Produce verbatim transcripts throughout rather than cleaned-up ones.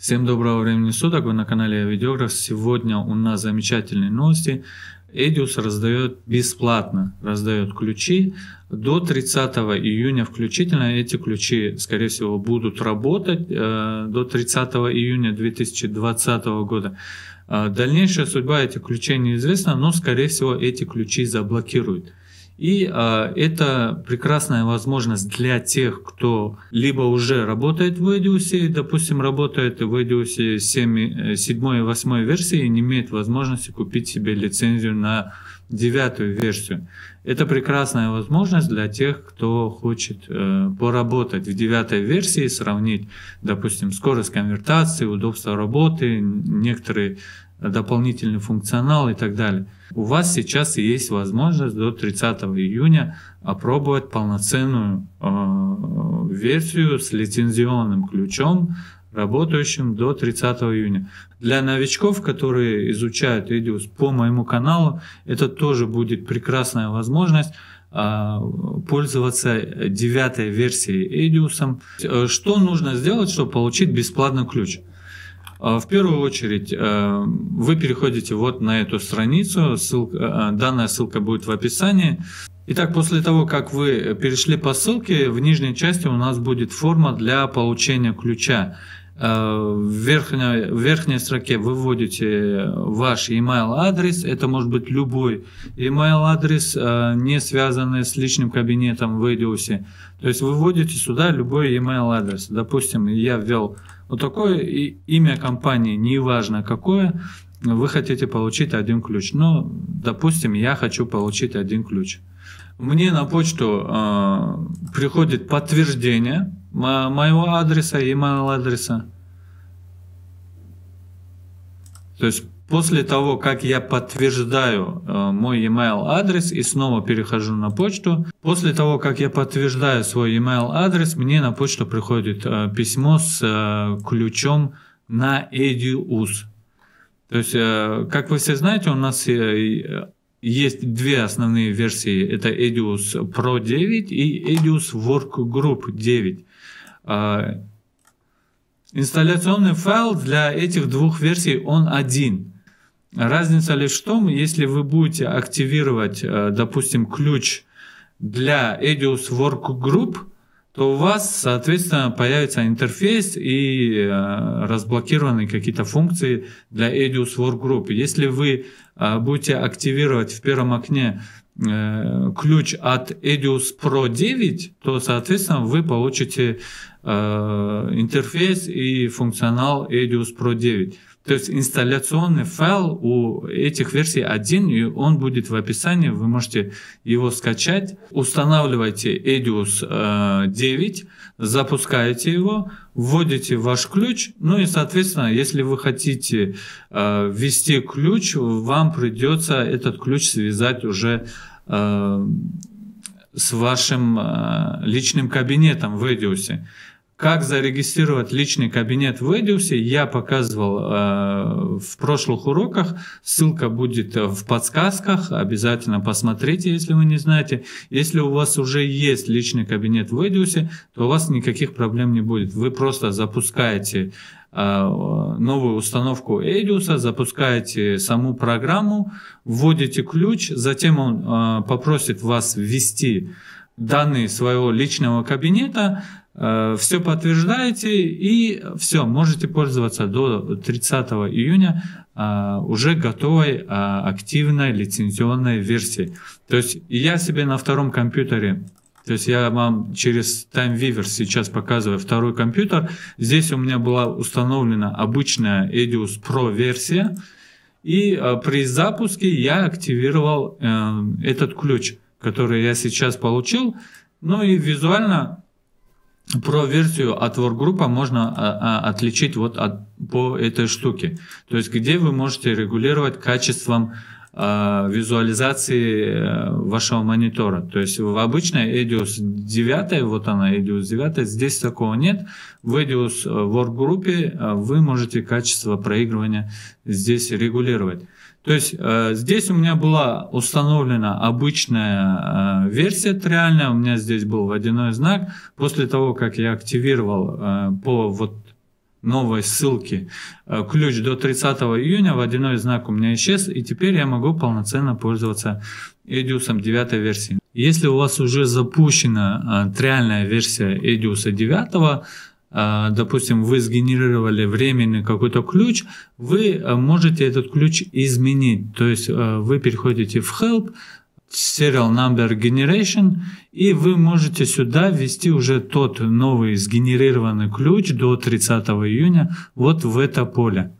Всем доброго времени суток, вы на канале Видеограф. Сегодня у нас замечательные новости. Edius раздает бесплатно, раздает ключи до тридцатого июня включительно. Эти ключи, скорее всего, будут работать э, до тридцатого июня две тысячи двадцатого года. Э, дальнейшая судьба этих ключей неизвестна, но, скорее всего, эти ключи заблокируют. И э, это прекрасная возможность для тех, кто либо уже работает в Edius, допустим, работает в Edius седьмой и восьмой версии и не имеет возможности купить себе лицензию на девятую версию. Это прекрасная возможность для тех, кто хочет э, поработать в девятой версии, сравнить, допустим, скорость конвертации, удобство работы, некоторые дополнительный функционал и так далее. У вас сейчас есть возможность до тридцатого июня опробовать полноценную э, версию с лицензионным ключом, работающим до тридцатого июня. Для новичков, которые изучают Edius по моему каналу, это тоже будет прекрасная возможность э, пользоваться девятой версией Edius. Что нужно сделать, чтобы получить бесплатный ключ? В первую очередь вы переходите вот на эту страницу, ссылка, данная ссылка будет в описании. Итак, после того, как вы перешли по ссылке, в нижней части у нас будет форма для получения ключа. В верхней, в верхней строке вы вводите ваш email-адрес, это может быть любой email-адрес, не связанный с личным кабинетом в Edius. То есть вы вводите сюда любой email-адрес. Допустим, я ввел вот такое, и имя компании, неважно какое, вы хотите получить один ключ. Ну, допустим, я хочу получить один ключ. Мне на почту э, приходит подтверждение мо моего адреса и email-адреса. То есть после того, как я подтверждаю э, мой email-адрес и снова перехожу на почту, после того, как я подтверждаю свой email-адрес, мне на почту приходит э, письмо с э, ключом на Edius. То есть, э, как вы все знаете, у нас... Э, Есть две основные версии, это Edius Pro девять и Edius Workgroup девять. Инсталляционный файл для этих двух версий, он один. Разница лишь в том, если вы будете активировать, допустим, ключ для Edius Workgroup, то у вас, соответственно, появится интерфейс и э, разблокированы какие-то функции для Edius Workgroup. Если вы э, будете активировать в первом окне э, ключ от Edius Pro девять, то, соответственно, вы получите э, интерфейс и функционал Edius Pro девять. То есть инсталляционный файл у этих версий один, и он будет в описании, вы можете его скачать. Устанавливайте Edius девять, запускаете его, вводите ваш ключ, ну и, соответственно, если вы хотите ввести ключ, вам придется этот ключ связать уже с вашим личным кабинетом в Edius. Как зарегистрировать личный кабинет в Edius, я показывал э, в прошлых уроках. Ссылка будет в подсказках. Обязательно посмотрите, если вы не знаете. Если у вас уже есть личный кабинет в Edius, то у вас никаких проблем не будет. Вы просто запускаете э, новую установку Edius, запускаете саму программу, вводите ключ, затем он э, попросит вас ввести данные своего личного кабинета, э, все подтверждаете и все, можете пользоваться до тридцатого июня э, уже готовой э, активной лицензионной версии. То есть я себе на втором компьютере, то есть я вам через TimeViewer сейчас показываю второй компьютер, здесь у меня была установлена обычная Edius Pro версия, и э, при запуске я активировал э, этот ключ, который я сейчас получил. Ну и визуально про версию от Workgroup можно отличить вот от, по этой штуке. То есть где вы можете регулировать качеством э, визуализации э, вашего монитора. То есть в обычной Edius девять, вот она Edius девять, здесь такого нет. В Edius Workgroup вы можете качество проигрывания здесь регулировать. То есть э, здесь у меня была установлена обычная э, версия триальная, у меня здесь был водяной знак. После того, как я активировал э, по вот новой ссылки. Ключ до тридцатого июня водяной знак у меня исчез, и теперь я могу полноценно пользоваться Edius девятой версии. Если у вас уже запущена реальная версия Edius девять, допустим, вы сгенерировали временный какой-то ключ, вы можете этот ключ изменить. То есть вы переходите в Help, Serial Number Generation, и вы можете сюда ввести уже тот новый сгенерированный ключ до тридцатого июня вот в это поле.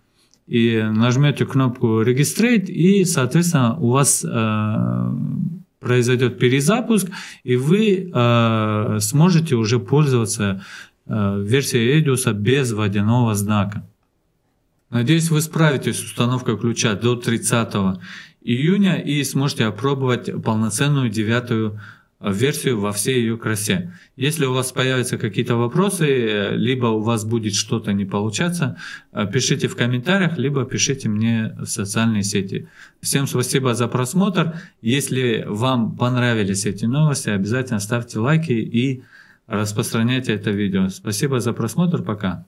И нажмете кнопку Registrate, и, соответственно, у вас э, произойдет перезапуск, и вы э, сможете уже пользоваться э, версией Edius без водяного знака. Надеюсь, вы справитесь с установкой ключа до тридцатого июня и сможете опробовать полноценную девятую версию во всей ее красе. Если у вас появятся какие-то вопросы, либо у вас будет что-то не получаться, пишите в комментариях, либо пишите мне в социальные сети. Всем спасибо за просмотр. Если вам понравились эти новости, обязательно ставьте лайки и распространяйте это видео. Спасибо за просмотр. Пока.